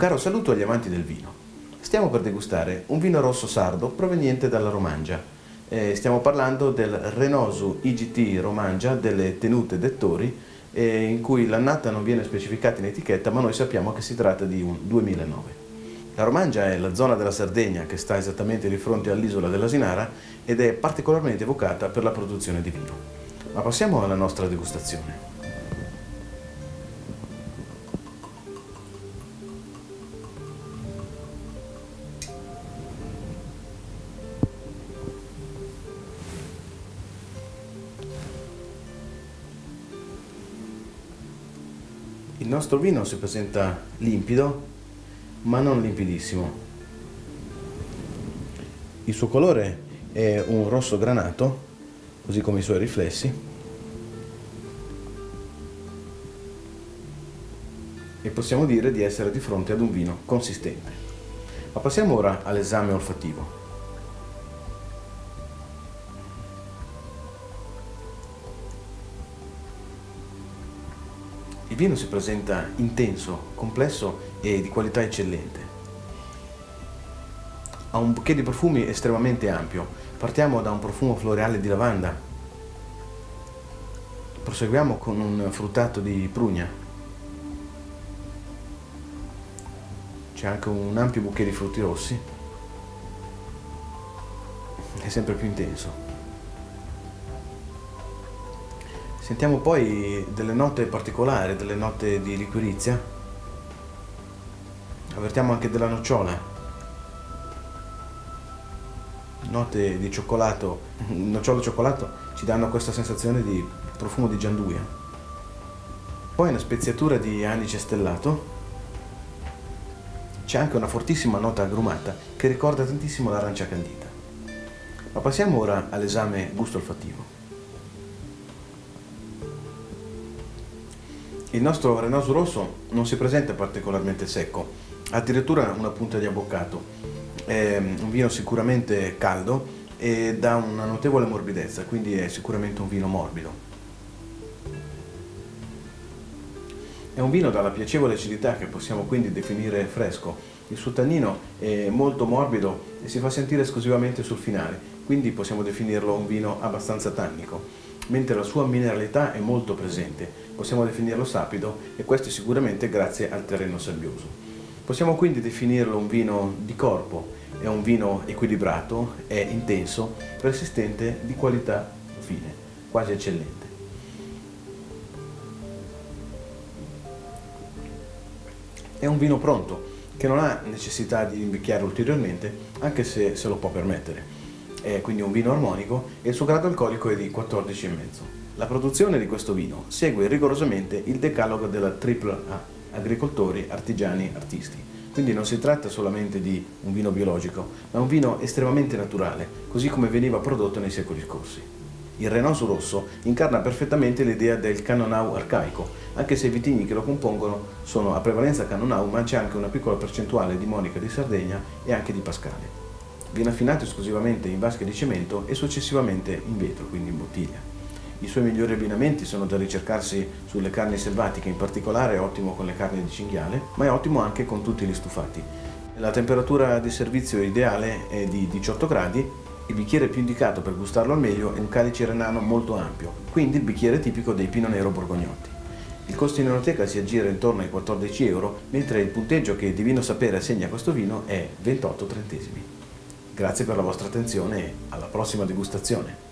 caro saluto agli amanti del vino. Stiamo per degustare un vino rosso sardo proveniente dalla Romangia. Stiamo parlando del Renosu IGT Romangia delle Tenute Dettori, in cui l'annata non viene specificata in etichetta, ma noi sappiamo che si tratta di un 2009. La Romangia è la zona della Sardegna che sta esattamente di fronte all'isola dell'Asinara ed è particolarmente evocata per la produzione di vino. Ma passiamo alla nostra degustazione. Il nostro vino si presenta limpido, ma non limpidissimo. Il suo colore è un rosso granato, così come i suoi riflessi. E possiamo dire di essere di fronte ad un vino consistente. Ma passiamo ora all'esame olfattivo. Il vino si presenta intenso, complesso e di qualità eccellente. Ha un bouquet di profumi estremamente ampio. Partiamo da un profumo floreale di lavanda. Proseguiamo con un fruttato di prugna. C'è anche un ampio bouquet di frutti rossi. È sempre più intenso. Sentiamo poi delle note particolari, delle note di liquirizia. Avvertiamo anche della nocciola. Note di cioccolato, nocciola e cioccolato ci danno questa sensazione di profumo di gianduia. Poi una speziatura di anice stellato. C'è anche una fortissima nota agrumata che ricorda tantissimo l'arancia candita. Ma passiamo ora all'esame gusto olfattivo. Il nostro Renosu rosso non si presenta particolarmente secco, ha addirittura una punta di abboccato. È un vino sicuramente caldo e dà una notevole morbidezza, quindi è sicuramente un vino morbido. È un vino dalla piacevole acidità che possiamo quindi definire fresco. Il suo tannino è molto morbido e si fa sentire esclusivamente sul finale, quindi possiamo definirlo un vino abbastanza tannico. Mentre la sua mineralità è molto presente, possiamo definirlo sapido e questo è sicuramente grazie al terreno sabbioso. Possiamo quindi definirlo un vino di corpo, è un vino equilibrato, è intenso, persistente, di qualità fine, quasi eccellente. È un vino pronto, che non ha necessità di invecchiare ulteriormente, anche se se lo può permettere. È quindi un vino armonico e il suo grado alcolico è di 14,5. La produzione di questo vino segue rigorosamente il decalogo della AAA, agricoltori, artigiani, artisti. Quindi non si tratta solamente di un vino biologico, ma un vino estremamente naturale, così come veniva prodotto nei secoli scorsi. Il Renosu rosso incarna perfettamente l'idea del Cannonau arcaico, anche se i vitigni che lo compongono sono a prevalenza Cannonau, ma c'è anche una piccola percentuale di Monica di Sardegna e anche di Pasquale. Viene affinato esclusivamente in vasche di cemento e successivamente in vetro, quindi in bottiglia. I suoi migliori abbinamenti sono da ricercarsi sulle carni selvatiche, in particolare è ottimo con le carni di cinghiale, ma è ottimo anche con tutti gli stufati. La temperatura di servizio ideale è di 18 gradi, il bicchiere più indicato per gustarlo al meglio è un calice renano molto ampio, quindi il bicchiere tipico dei Pinot Nero borgognotti. Il costo in enoteca si aggira intorno ai 14 euro, mentre il punteggio che Divino Sapere assegna a questo vino è 28 trentesimi. Grazie per la vostra attenzione e alla prossima degustazione.